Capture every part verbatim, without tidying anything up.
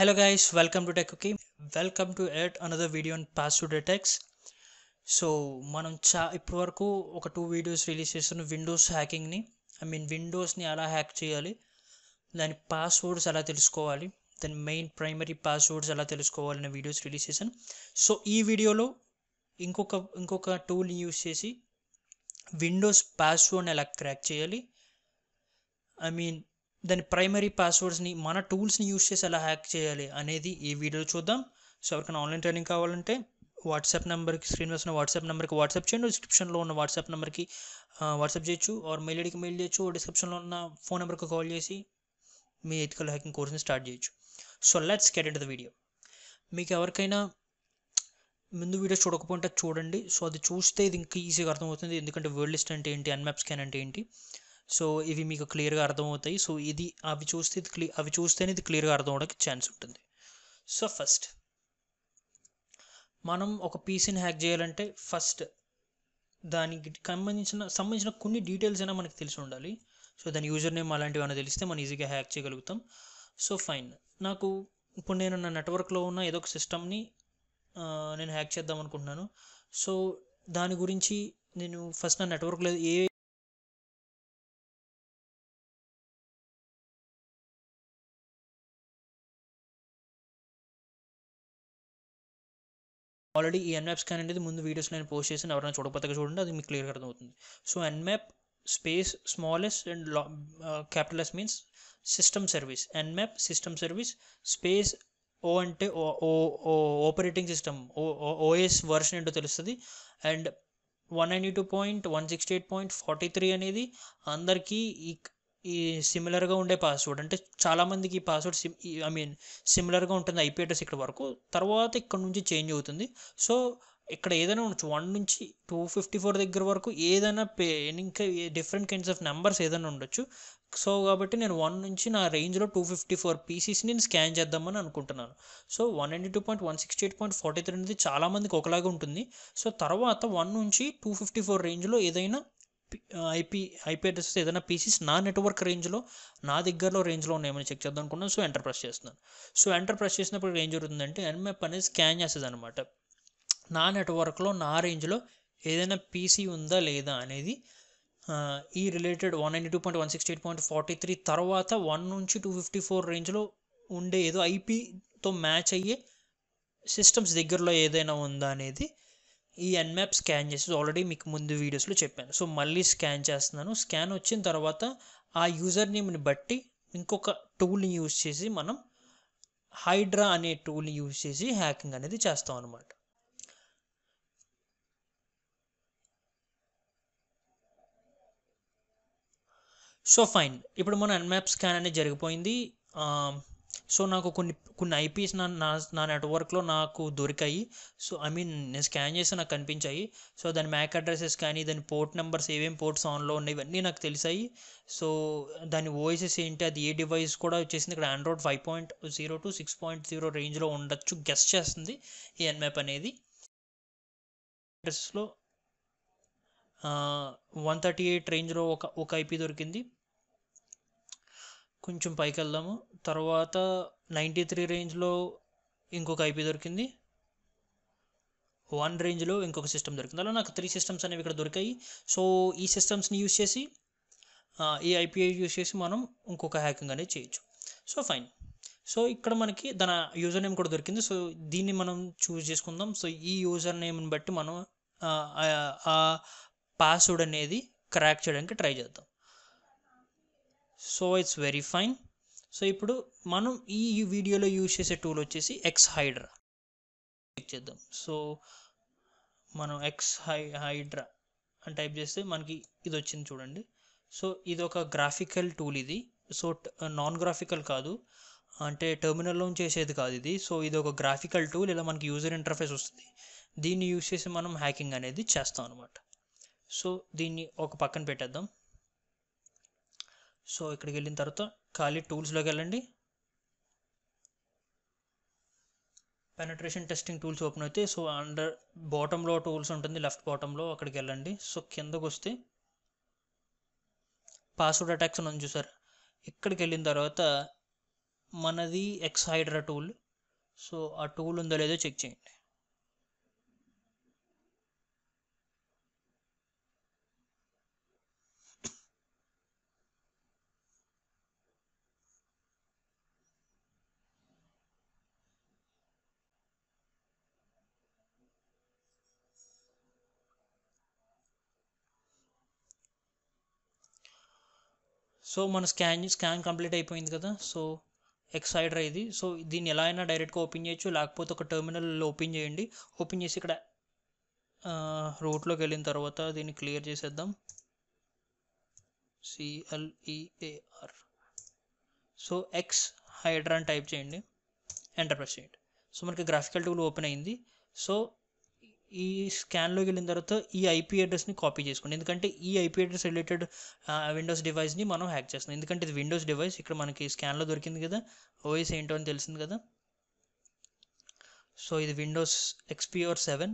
Hello guys, welcome to Tech Cookie. Welcome to yet another video on password attacks. So, manam cha ippudu varaku oka two videos release chestunna Windows hacking ni, I mean Windows ni ala hack cheyali, then passwords ala telusukovali, then main primary passwords ala telusukovali na videos release chesanu. So, ee video lo inkoka inkoka tool ni use chesi Windows password ni ala crack cheyali. I mean then primary passwords ni mana tools ni use chesi ala hack cheyali anedi ee video chuddam. So evarkana online training kavalante WhatsApp number ki screen vasna WhatsApp number ki WhatsApp cheyandi, description lo unna WhatsApp number ki uh, WhatsApp cheyochu, or mail id ki mail cheyochu, description lo unna phone number ki call chesi mee ethical hacking course ni start cheyochu. So let's get into the video. Meeku evarkaina ముందు videos చూడకపోతే చూడండి. So అది చూస్తే ఇది ఇంకా ఈజీగా అర్థమవుతుంది, ఎందుకంటే వర్డ్ లిస్ట్ అంటే ఏంటి, అన్మ్యాప్ స్కాన్ అంటే ఏంటి. సో ఇవి మీకు క్లియర్గా అర్థమవుతాయి. సో ఇది అవి చూస్తే ఇది క్లియర్ అవి చూస్తేనే ఇది క్లియర్గా అర్థం అవడానికి ఛాన్స్ ఉంటుంది. సో ఫస్ట్ మనం ఒక పీసీని హ్యాక్ చేయాలంటే ఫస్ట్ దానికి సంబంధించిన సంబంధించిన కొన్ని డీటెయిల్స్ అయినా మనకు తెలిసి ఉండాలి. సో దాని యూజర్ నేమ్ అలాంటివి అయినా తెలిస్తే మనం ఈజీగా హ్యాక్ చేయగలుగుతాం. సో ఫైన్, నాకు ఇప్పుడు నేను నా నెట్వర్క్లో ఉన్న ఏదో ఒక సిస్టమ్ని నేను హ్యాక్ చేద్దాం అనుకుంటున్నాను. సో దాని గురించి నేను ఫస్ట్ నా నెట్వర్క్లో ఏ ఆల్రెడీ ఈ ఎన్మ్యాప్ స్కాన్ అనేది ముందు వీడియోస్ నేను పోస్ట్ చేసి ఎవరైనా చూడకపోతే చూడండి, అది మీకు క్లియర్గా అర్థమవుతుంది. So Nmap space smallest and capital S means system service, Nmap system service space O అంటే O O O operating system O OS version ఏంటో తెలుస్తుంది. And one ninety two point one sixty eight point forty three అనేది అందరికీ ఈ ఈ సిమిలర్గా ఉండే password, అంటే చాలామందికి ఈ పాస్వర్డ్ సిమ్ ఐ మీన్ సిమిలర్గా ఉంటుంది ఐపీ అడ్రస్ ఇక్కడ వరకు. తర్వాత ఇక్కడ నుంచి చేంజ్ అవుతుంది. సో ఇక్కడ ఏదైనా ఉండొచ్చు, వన్ నుంచి టూ ఫిఫ్టీ ఫోర్ దగ్గర వరకు ఏదైనా పే ఇంకా డిఫరెంట్ కైండ్స్ ఆఫ్ నెంబర్స్ ఏదైనా ఉండొచ్చు. సో కాబట్టి నేను వన్ నుంచి నా రేంజ్లో టూ ఫిఫ్టీ ఫోర్ పీసీస్ని నేను స్కాన్ చేద్దామని అనుకుంటున్నాను. So one ninety two point one sixty eight point forty three అనేది చాలామందికి ఒకలాగా ఉంటుంది. సో తర్వాత వన్ నుంచి టూ ఫిఫ్టీ ఫోర్ రేంజ్లో ఏదైనా ఐపీ ఐపీ అడ్రస్ ఏదైనా పీసీస్ నా నెట్వర్క్ రేంజ్లో నా దగ్గరలో రేంజ్లో ఉన్నాయని చెక్ చేద్దాం అనుకున్నాను. సో ఎంటర్ ప్రెస్ చేస్తున్నాను. సో ఎంటర్ ప్రెస్ చేసినప్పుడు ఏం జరుగుతుందంటే ఎన్మ్యాప్ అనేది స్కాన్ చేస్తుంది అనమాట. నా నెట్వర్క్లో నా రేంజ్లో ఏదైనా పీసీ ఉందా లేదా అనేది ఈ related one ninety two point one sixty eight point forty three తర్వాత వన్ నుంచి టూ ఫిఫ్టీ ఫోర్ రేంజ్లో ఉండే ఏదో ఐపీతో మ్యాచ్ అయ్యే సిస్టమ్స్ దగ్గరలో ఏదైనా ఉందా అనేది ఈ ఎన్మ్యాప్ స్కాన్ చేసేది ఆల్రెడీ మీకు ముందు వీడియోస్లో చెప్పాను. సో మళ్ళీ స్కాన్ చేస్తున్నాను. స్కాన్ వచ్చిన తర్వాత ఆ యూజర్ నేమ్ని బట్టి ఇంకొక టూల్ని యూజ్ చేసి మనం హైడ్రా అనే టూల్ని యూజ్ చేసి హ్యాకింగ్ అనేది చేస్తాం అనమాట. సో ఫైన్, ఇప్పుడు మన ఎన్మ్యాప్ స్కాన్ అనేది జరిగిపోయింది. సో నాకు కొన్ని కొన్ని ఐపీస్ నా నా నా నెట్వర్క్లో నాకు దొరికాయి. సో ఐ మీన్ నేను స్కాన్ చేసి నాకు కనిపించాయి. సో దాని మ్యాక్ అడ్రసెస్ కానీ దాని పోర్ట్ నెంబర్స్ ఏమేమి పోర్ట్స్ ఆన్లో ఉన్నాయి ఇవన్నీ నాకు తెలిసాయి. సో దాని ఓఎస్ఎస్ ఏంటి, అది ఏ డివైస్ కూడా వచ్చేసింది. ఇక్కడ Android five point zero to six point zero రేంజ్లో ఉండొచ్చు గెస్ట్ చేస్తుంది ఈ ఎన్మ్యాప్ అనేది. అడ్రస్లో వన్ థర్టీ ఎయిట్ రేంజ్లో ఒక ఒక ఐపీ దొరికింది. కొంచెం పైకి వెళ్దాము. తర్వాత నైంటీ త్రీ రేంజ్లో ఇంకొక ఐపీ దొరికింది. వన్ రేంజ్లో ఇంకొక సిస్టమ్ దొరికింది. అలా నాకు త్రీ సిస్టమ్స్ అనేవి ఇక్కడ దొరికాయి. సో ఈ సిస్టమ్స్ని యూజ్ చేసి ఈ ఐపీ యూజ్ చేసి మనం ఇంకొక హ్యాకింగ్ అనేది చేయొచ్చు. సో ఫైన్, సో ఇక్కడ మనకి దాని యూజర్ నేమ్ కూడా దొరికింది. సో దీన్ని మనం చూజ్ చేసుకుందాం. సో ఈ యూజర్ నేమ్ని బట్టి మనం ఆ పాస్వర్డ్ అనేది క్రాక్ చేయడానికి ట్రై చేద్దాం. So it's very fine. So ఇప్పుడు మనం ఈ వీడియోలో యూజ్ చేసే టూల్ వచ్చేసి ఎక్స్ హైడ్రా చెక్ చేద్దాం. సో మనం ఎక్స్ హై హైడ్రా అని టైప్ చేస్తే మనకి ఇది వచ్చింది చూడండి. సో ఇది ఒక గ్రాఫికల్ టూల్ ఇది. సో నాన్ గ్రాఫికల్ కాదు, అంటే టెర్మినల్లో చేసేది కాదు ఇది. సో ఇది ఒక గ్రాఫికల్ టూల్. ఇలా మనకి యూజర్ ఇంటర్ఫేస్ వస్తుంది. దీన్ని యూజ్ చేసి మనం హ్యాకింగ్ అనేది చేస్తాం అనమాట. సో దీన్ని ఒక పక్కన పెట్టేద్దాం. సో ఇక్కడికి వెళ్ళిన తర్వాత ఖాళీ టూల్స్లోకి వెళ్ళండి. పెనట్రేషన్ టెస్టింగ్ టూల్స్ ఓపెన్ అయితే సో అండర్ బాటంలో టూల్స్ ఉంటుంది, లెఫ్ట్ బాటంలో అక్కడికి వెళ్ళండి. సో కిందకు వస్తే పాస్వర్డ్ అటాక్స్ అని చూసారు. ఇక్కడికి వెళ్ళిన తర్వాత మనది ఎక్స్హైడ్రా టూల్. సో ఆ టూల్ ఉందో లేదో చెక్ చేయండి. సో మన స్కాన్ స్కాన్ కంప్లీట్ అయిపోయింది కదా. సో ఎక్స్హైడ్రా ఇది. సో దీన్ని ఎలా అయినా డైరెక్ట్గా ఓపెన్ చేయొచ్చు, లేకపోతే ఒక టెర్మినల్లో ఓపెన్ చేయండి. ఓపెన్ చేసి ఇక్కడ రూట్లోకి వెళ్ళిన తర్వాత దీన్ని క్లియర్ చేసేద్దాం, సిఎల్ఈఏఆర్. సో ఎక్స్హైడ్రా అని టైప్ చేయండి, ఎంటర్ ప్రెస్ చేయండి. సో మనకి గ్రాఫికల్ టూల్ ఓపెన్ అయింది. సో ఈ స్కాన్లోకి వెళ్ళిన తర్వాత ఈ ఐపీ అడ్రస్ని కాపీ చేసుకోండి, ఎందుకంటే ఈ ఐపీ అడ్రస్ రిలేటెడ్ విండోస్ డివైస్ని మనం హ్యాక్ చేస్తున్నాం. ఎందుకంటే ఇది విండోస్ డివైస్, ఇక్కడ మనకి స్కాన్లో దొరికింది కదా, ఓఎస్ ఏంటో అని తెలిసింది కదా. సో ఇది Windows XP or seven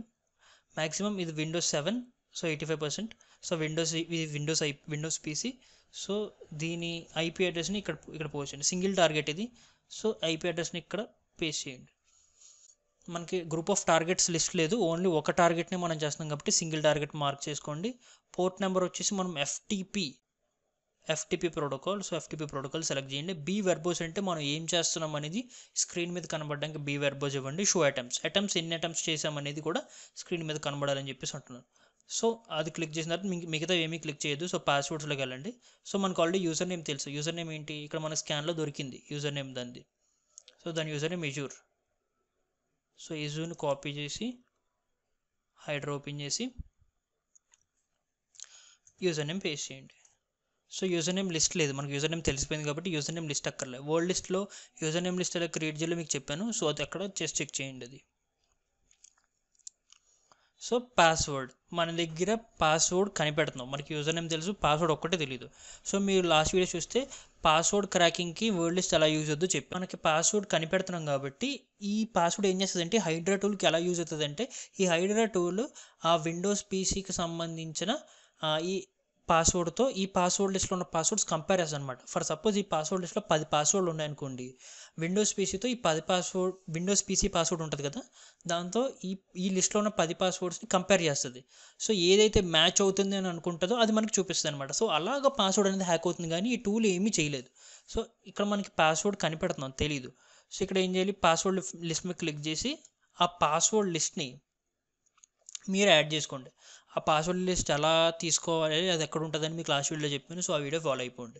maximum, ఇది Windows seven, so eighty five percent so Windows ఇది Windows I Windows PC. So దీని ఐపీ అడ్రస్ని ఇక్కడ ఇక్కడ పోస్ట్ చేయండి, సింగిల్ టార్గెట్ ఇది. సో ఐపీ అడ్రస్ని ఇక్కడ పేస్ట్ చేయండి. మనకి గ్రూప్ ఆఫ్ టార్గెట్స్ లిస్ట్ లేదు, ఓన్లీ ఒక టార్గెట్నే మనం చేస్తున్నాం కాబట్టి సింగిల్ టార్గెట్ మార్క్ చేసుకోండి. పోర్ట్ నెంబర్ వచ్చేసి మనం FTP FTP protocol, so FTP protocol select చేయండి. బీ వెర్బోస్ అంటే మనం ఏం చేస్తున్నాం అనేది స్క్రీన్ మీద కనబడడానికి బీ వెర్బోస్ ఇవ్వండి. షో అటెంప్ట్స్ అటెంప్ట్స్ ఎన్ని అటెంప్ట్స్ చేసామనేది కూడా స్క్రీన్ మీద కనబడాలని చెప్పేసి అంటున్నాను. సో అది క్లిక్ చేసిన తర్వాత మీకు మిగతా ఏమీ క్లిక్ చేయదు. సో పాస్వర్డ్స్లోకి వెళ్ళండి. సో మనకు ఆల్రెడీ యూజర్ నేమ్ తెలుసు. యూజర్ నేమ్ ఏంటి, ఇక్కడ మన స్కాన్లో దొరికింది యూజర్ నేమ్ దాన్ని. సో దాని యూజర్ నేమ్ ఇజూర్. సో ఇజూని కాపీ చేసి హైడ్రా ఓపెన్ చేసి యూజర్ నేమ్ పేస్ట్ చేయండి. సో యూజర్ నేమ్ లిస్ట్ లేదు, మనకు యూజర్ నేమ్ తెలిసిపోయింది కాబట్టి యూజర్ నేమ్ లిస్ట్ అక్కర్లేదు. వర్డ్ లిస్ట్లో యూజర్ నేమ్ లిస్ట్ ఎలా క్రియేట్ చేయాలో మీకు చెప్పాను, సో అది అక్కడ జస్ట్ చెక్ చేయండి అది. సో పాస్వర్డ్ మన దగ్గర పాస్వర్డ్ కనిపెడుతున్నాం, మనకి యూజర్ నేమ్ తెలుసు, పాస్వర్డ్ ఒక్కటే తెలియదు. సో మీరు లాస్ట్ వీడియో చూస్తే పాస్వర్డ్ క్రాకింగ్కి వర్డ్ లిస్ట్ ఎలా యూజ్ అవుతుందో చెప్పి మనకి పాస్వర్డ్ కనిపెడుతున్నాం కాబట్టి ఈ పాస్వర్డ్ ఏం చేస్తుందంటే హైడ్రా టూల్కి ఎలా యూజ్ అవుతుందంటే ఈ హైడ్రా టూల్ ఆ విండోస్ పీసీకి సంబంధించిన ఈ పాస్వర్డ్తో ఈ పాస్వర్డ్ లిస్ట్లో ఉన్న పాస్వర్డ్స్ కంపేర్ చేస్తాను అనమాట. ఫర్ సపోజ్ ఈ పాస్వర్డ్ లిస్ట్లో పది పాస్వర్డ్లు ఉన్నాయనుకోండి, విండోస్ పీసీతో ఈ పది పాస్వర్డ్ విండోస్ పీసీ పాస్వర్డ్ ఉంటుంది కదా, దాంతో ఈ ఈ లిస్ట్లో ఉన్న పది పాస్వర్డ్స్ని కంపేర్ చేస్తుంది. సో ఏదైతే మ్యాచ్ అవుతుంది అని అనుకుంటుందో అది మనకి చూపిస్తుంది అనమాట. సో అలాగ పాస్వర్డ్ అనేది హ్యాక్ అవుతుంది, కానీ ఈ టూల్ ఏమీ చేయలేదు. సో ఇక్కడ మనకి పాస్వర్డ్ కనిపెడుతున్నాం, తెలియదు. సో ఇక్కడ ఏం చేయాలి, పాస్వర్డ్ లిస్ట్ మీద క్లిక్ చేసి ఆ పాస్వర్డ్ లిస్ట్ని మీరు యాడ్ చేసుకోండి. ఆ పాస్వర్డ్ లిస్ట్ ఎలా తీసుకోవాలి అది ఎక్కడ ఉంటుందని మీకు లాస్ట్ వీడియోలో చెప్పాను, సో ఆ వీడియో ఫాలో అయిపోండి.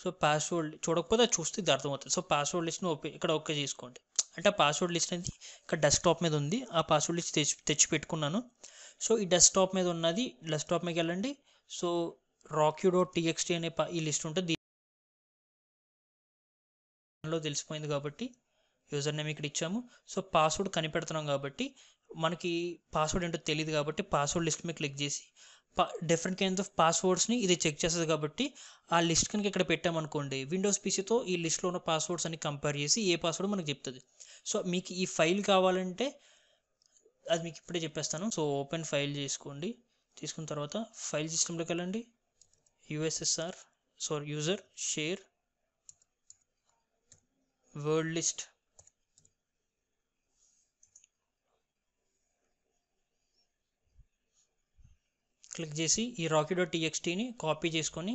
సో పాస్వర్డ్ చూడకపోతే అది చూస్తే ఇది అర్థమవుతుంది. సో పాస్వర్డ్ లిస్ట్ని ఓపే ఇక్కడ ఓకే చేసుకోండి. అంటే ఆ పాస్వర్డ్ లిస్ట్ అనేది ఇక్కడ డెస్క్టాప్ మీద ఉంది, ఆ పాస్వర్డ్ లిస్ట్ తెచ్చి తెచ్చి పెట్టుకున్నాను. సో ఈ డెస్క్టాప్ మీద ఉన్నది, డెస్క్టాప్ మీదకి వెళ్ళండి. సో రాక్యూ డాట్ టీఎక్స్టీ అనే ఈ లిస్ట్ ఉంటుంది, దీనిలో తెలిసిపోయింది కాబట్టి యూజర్ నేమ్ ఇక్కడ ఇచ్చాము. సో పాస్వర్డ్ కనిపెడుతున్నాం కాబట్టి మనకి పాస్వర్డ్ ఏంటో తెలియదు కాబట్టి పాస్వర్డ్ లిస్ట్ మీద క్లిక్ చేసి పా డిఫరెంట్ కైండ్స్ ఆఫ్ పాస్వర్డ్స్ని ఇది చెక్ చేస్తుంది కాబట్టి ఆ లిస్ట్ కనుక ఇక్కడ పెట్టామనుకోండి విండోస్ పీసీతో ఈ లిస్ట్లో ఉన్న పాస్వర్డ్స్ అని కంపేర్ చేసి ఏ పాస్వర్డ్ మనకు చెప్తుంది. సో మీకు ఈ ఫైల్ కావాలంటే అది మీకు ఇప్పుడే చెప్పేస్తాను. సో ఓపెన్ ఫైల్ చేసుకోండి, తీసుకున్న తర్వాత ఫైల్ సిస్టంలోకి వెళ్ళండి, USSR so user share word list. Click చేసి ఈ రాకీ డాట్ టీఎక్స్టీని కాపీ చేసుకొని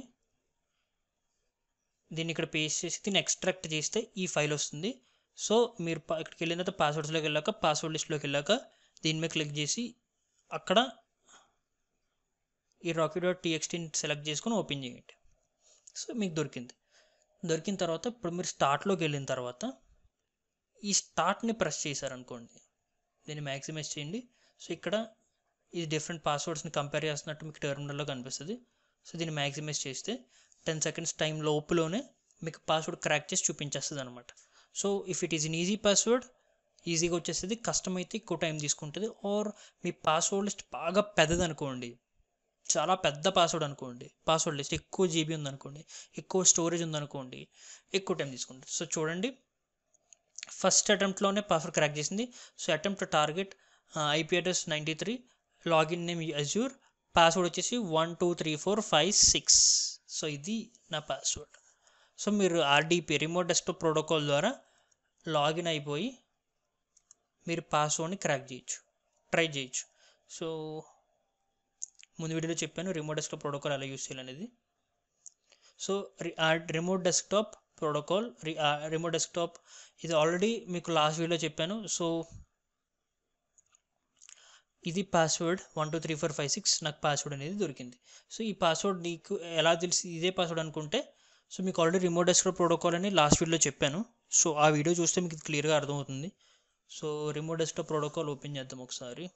దీన్ని ఇక్కడ పేస్ట్ చేసి దీన్ని ఎక్స్ట్రాక్ట్ చేస్తే ఈ ఫైల్ వస్తుంది. సో మీరు ఇక్కడికి వెళ్ళిన తర్వాత పాస్వర్డ్స్లోకి వెళ్ళాక పాస్వర్డ్ లిస్ట్లోకి వెళ్ళాక దీని మీద క్లిక్ చేసి అక్కడ ఈ రాకీ డాట్ టీఎక్స్టీని సెలెక్ట్ చేసుకొని ఓపెన్ చేయండి. సో మీకు దొరికింది. దొరికిన తర్వాత ఇప్పుడు మీరు స్టార్ట్లోకి వెళ్ళిన తర్వాత ఈ స్టార్ట్ని ప్రెస్ చేశారనుకోండి, దీన్ని మ్యాక్సిమైజ్ చేయండి. సో ఇక్కడ ఇది డిఫరెంట్ పాస్వర్డ్స్ని కంపేర్ చేస్తున్నట్టు మీకు టెర్మినల్లో కనిపిస్తుంది. సో దీన్ని మ్యాక్సిమైజ్ చేస్తే టెన్ సెకండ్స్ టైం లోపులోనే మీకు పాస్వర్డ్ క్రాక్ చేసి చూపించేస్తుంది అనమాట. So if it is an easy password ఈజీగా వచ్చేస్తుంది, కష్టమైతే ఎక్కువ టైం తీసుకుంటుంది. ఆర్ మీ పాస్వర్డ్ లిస్ట్ బాగా పెద్దది అనుకోండి, చాలా పెద్ద పాస్వర్డ్ అనుకోండి, పాస్వర్డ్ లిస్ట్ ఎక్కువ జీబీ ఉందనుకోండి, ఎక్కువ స్టోరేజ్ ఉందనుకోండి, ఎక్కువ టైం తీసుకుంటుంది. సో చూడండి ఫస్ట్ అటెంప్ట్లోనే పాస్వర్డ్ క్రాక్ చేసింది. So attempt target IP address ninety three login name Azure, password వచ్చేసి one two three four five six. So ఇది నా పాస్వర్డ్. సో మీరు ఆర్డీపీ రిమోట్ డెస్క్టాప్ ప్రోటోకాల్ ద్వారా లాగిన్ అయిపోయి మీరు పాస్వర్డ్ని క్రాక్ చేయొచ్చు, ట్రై చేయొచ్చు. సో ముందు వీడియోలో చెప్పాను రిమోట్ డెస్క్టాప్ ప్రోటోకాల్ ఎలా యూజ్ చేయాలనేది. So remote desktop protocol remote desktop ఇది ఆల్రెడీ మీకు లాస్ట్ వీడియోలో చెప్పాను. సో ఇది password one two three four five six నాకు పాస్వర్డ్ అనేది దొరికింది. సో ఈ పాస్వర్డ్ నీకు ఎలా తెలిసి ఇదే పాస్వర్డ్ అనుకుంటే, సో మీకు ఆల్రెడీ రిమోట్ డెస్క్టాప్ ప్రోటోకాల్ అని లాస్ట్ వీడియోలో చెప్పాను. సో ఆ వీడియో చూస్తే మీకు క్లియర్గా అర్థమవుతుంది. So remote desktop protocol open చేద్దాం ఒకసారి.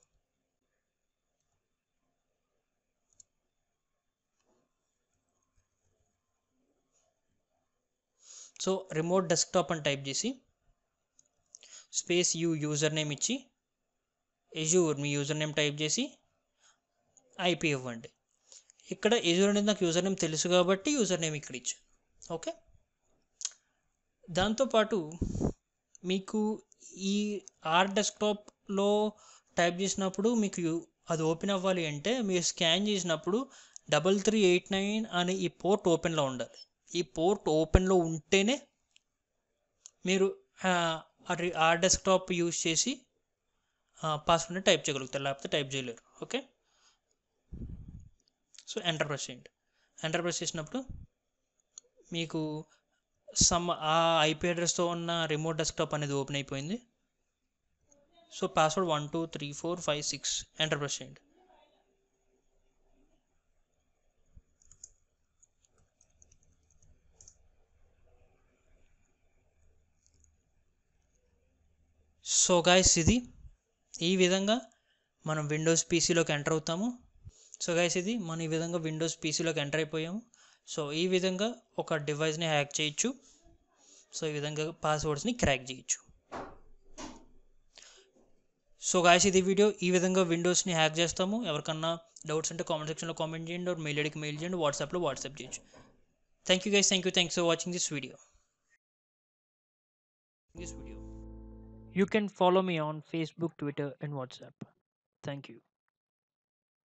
సో రిమోట్ డెస్క్టాప్ అని టైప్ చేసి స్పేస్ యూ యూజర్ నేమ్ ఇచ్చి ఎజ్యూర్ మీ యూజర్ నేమ్ టైప్ చేసి ఐపీ ఇవ్వండి. ఇక్కడ ఎజ్యూర్ అనేది నాకు యూజర్ నేమ్ తెలుసు కాబట్టి యూజర్ నేమ్ ఇక్కడ ఇచ్చాను. ఓకే, దాంతోపాటు మీకు ఈ ఆర్ డెస్క్టాప్లో టైప్ చేసినప్పుడు మీకు అది ఓపెన్ అవ్వాలి అంటే మీరు స్కాన్ చేసినప్పుడు డబల్ త్రీ ఎయిట్ నైన్ అనే ఈ పోర్ట్ ఓపెన్లో ఉండాలి. ఈ పోర్ట్ ఓపెన్లో ఉంటేనే మీరు ఆర్ డెస్క్టాప్ యూజ్ చేసి పాస్వర్డ్ని టైప్ చేయగలుగుతారు, లేకపోతే టైప్ చేయలేరు. ఓకే, సో ఎంటర్ ప్రెస్ చేయండి. ఎంటర్ ప్రెస్ చేసినప్పుడు మీకు సమ్ ఆ ఐపీ అడ్రస్తో ఉన్న రిమోట్ డెస్క్టాప్ అనేది ఓపెన్ అయిపోయింది. So password one two three four five six enter press చేయండి. సో గైస్ ఇది ఈ విధంగా మనం విండోస్ పీసీలోకి ఎంటర్ అవుతాము. సో గైస్ ఇది మనం ఈ విధంగా విండోస్ పీసీలోకి ఎంటర్ అయిపోయాము. సో ఈ విధంగా ఒక డివైస్ని హ్యాక్ చేయొచ్చు. సో ఈ విధంగా పాస్వర్డ్స్ని క్రాక్ చేయొచ్చు. సో గైస్ ఇది వీడియో. ఈ విధంగా విండోస్ని హ్యాక్ చేస్తాము. ఎవరికన్నా డౌట్స్ అంటే కామెంట్ సెక్షన్లో కామెంట్ చేయండి, మెయిల్ ఐడికి మెయిల్ చేయండి, వాట్సాప్లో వాట్సాప్ చేయొచ్చు. Thank you guys, thank you thanks for watching this video. This video You can follow me on Facebook, Twitter, and WhatsApp. Thank you.